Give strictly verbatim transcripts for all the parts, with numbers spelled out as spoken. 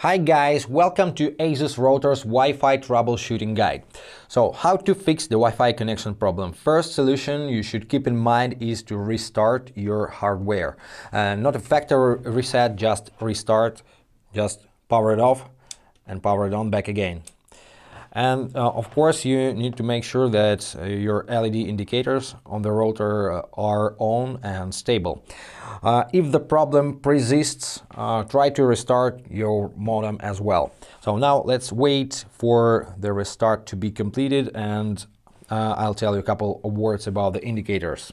Hi guys, welcome to Asus Routers Wi-Fi Troubleshooting Guide. So how to fix the Wi-Fi connection problem. First solution you should keep in mind is to restart your hardware. Uh, not a factory reset, just restart, just power it off and power it on back again. And uh, of course you need to make sure that uh, your L E D indicators on the router uh, are on and stable. Uh, if the problem persists, uh, try to restart your modem as well. So now let's wait for the restart to be completed, and uh, I'll tell you a couple of words about the indicators.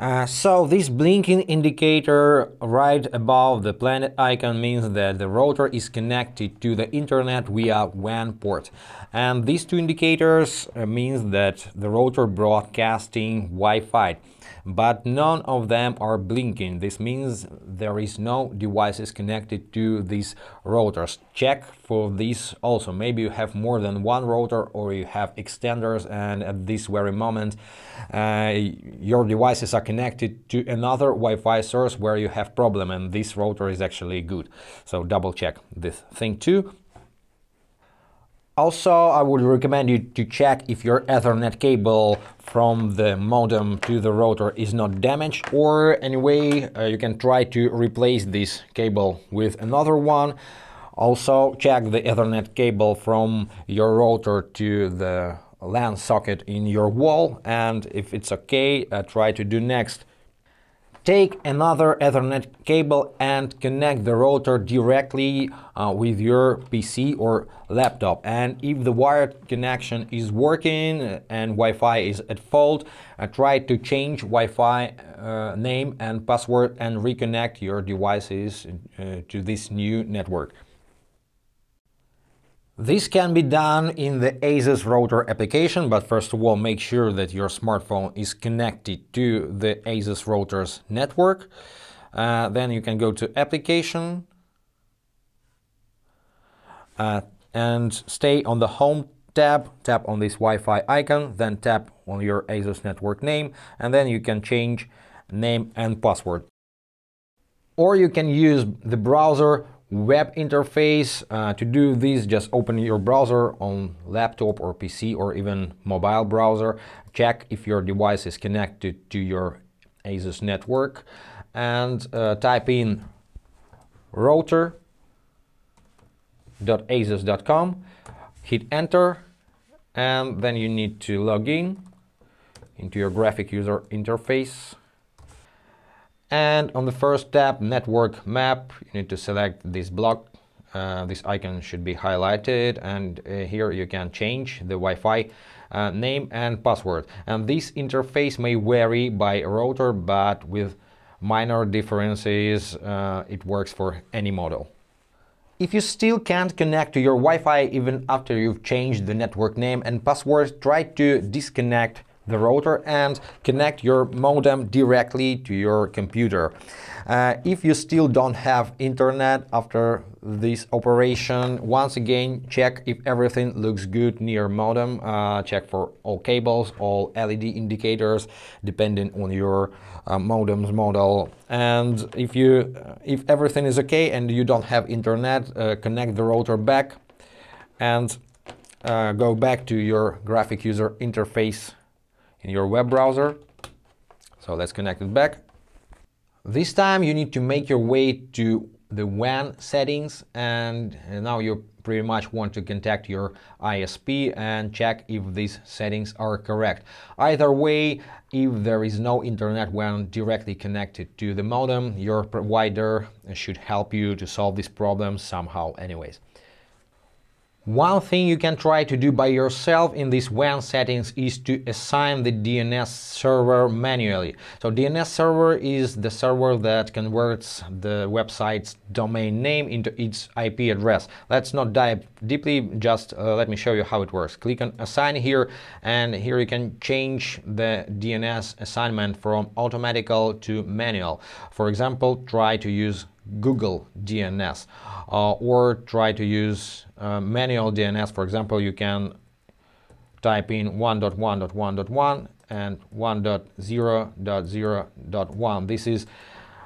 Uh, so this blinking indicator right above the planet icon means that the router is connected to the internet via W A N port, and these two indicators uh, means that the router broadcasting Wi-Fi, but none of them are blinking. This means there is no devices connected to these routers. Check for these also. Maybe you have more than one router, or you have extenders, and at this very moment uh, your devices are connected to another Wi-Fi source where you have problem, and this router is actually good. So double check this thing too. Also, I would recommend you to check if your Ethernet cable from the modem to the router is not damaged, or anyway uh, you can try to replace this cable with another one. Also check the Ethernet cable from your router to the LAN socket in your wall, and if it's okay, uh, try to do next. Take another Ethernet cable and connect the router directly uh, with your P C or laptop, and if the wired connection is working and Wi-Fi is at fault, uh, try to change Wi-Fi uh, name and password and reconnect your devices uh, to this new network. This can be done in the Asus router application, but first of all make sure that your smartphone is connected to the Asus routers network. Uh, then you can go to application uh, and stay on the home tab, tap on this Wi-Fi icon, then tap on your Asus network name, and then you can change name and password. Or you can use the browser web interface uh, to do this. Just open your browser on laptop or P C or even mobile browser, check if your device is connected to your Asus network, and uh, type in router dot asus dot com, hit enter, and then you need to log in into your graphic user interface. And on the first tab, network map, you need to select this block. Uh, this icon should be highlighted, and uh, here you can change the Wi-Fi uh, name and password. And this interface may vary by router, but with minor differences uh, it works for any model. If you still can't connect to your Wi-Fi even after you've changed the network name and password, try to disconnect the router and connect your modem directly to your computer. Uh, if you still don't have internet after this operation, once again check if everything looks good near modem. Uh, check for all cables, all L E D indicators, depending on your uh, modem's model. And if you if everything is okay and you don't have internet, uh, connect the router back and uh, go back to your graphic user interface in your web browser. So let's connect it back. This time you need to make your way to the W A N settings, and now you pretty much want to contact your I S P and check if these settings are correct. Either way, if there is no internet W A N directly connected to the modem, your provider should help you to solve this problem somehow anyways. One thing you can try to do by yourself in these W A N settings is to assign the D N S server manually. So D N S server is the server that converts the website's domain name into its I P address. Let's not dive deeply, just uh, let me show you how it works. Click on assign here, and here you can change the D N S assignment from automatical to manual. For example, try to use Google D N S uh, or try to use uh, manual D N S. For example, you can type in one dot one dot one dot one and one dot zero dot zero dot one. This is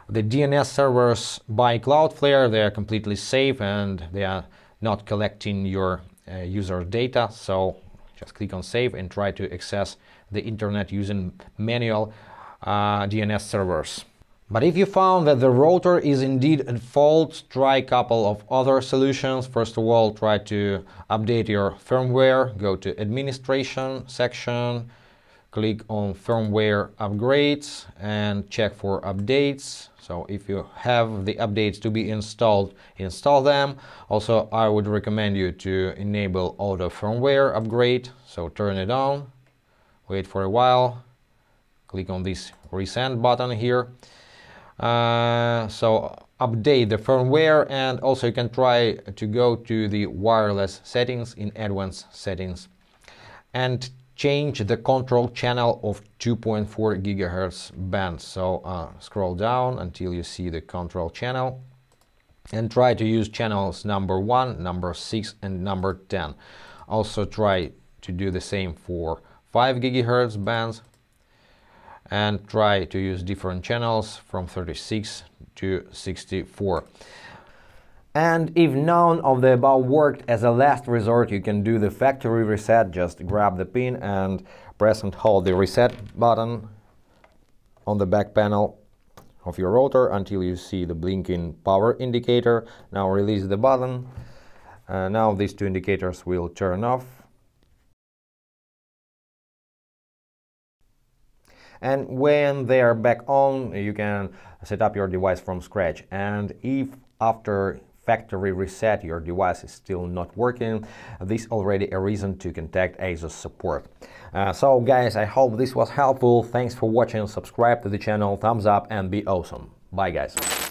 The D N S servers by Cloudflare, they are completely safe and they are not collecting your uh, user data. So just click on save and try to access the internet using manual uh, D N S servers. But if you found that the router is indeed at fault, try a couple of other solutions. First of all, try to update your firmware. Go to administration section, click on firmware upgrades and check for updates. So if you have the updates to be installed, install them. Also, I would recommend you to enable auto firmware upgrade. So turn it on, wait for a while, click on this resend button here. Uh, so update the firmware, and also you can try to go to the wireless settings in advanced settings and change the control channel of two point four gigahertz band. So uh, scroll down until you see the control channel and try to use channels number one, number six and number ten. Also try to do the same for five gigahertz bands and try to use different channels from thirty-six to sixty-four. And if none of the above worked, as a last resort, you can do the factory reset. Just grab the pin and press and hold the reset button on the back panel of your router until you see the blinking power indicator. Now release the button. Uh, now these two indicators will turn off. And when they are back on, you can set up your device from scratch. And if after factory reset your device is still not working, this is already a reason to contact Asus support. Uh, so guys, I hope this was helpful. Thanks for watching. Subscribe to the channel, thumbs up, and be awesome. Bye guys.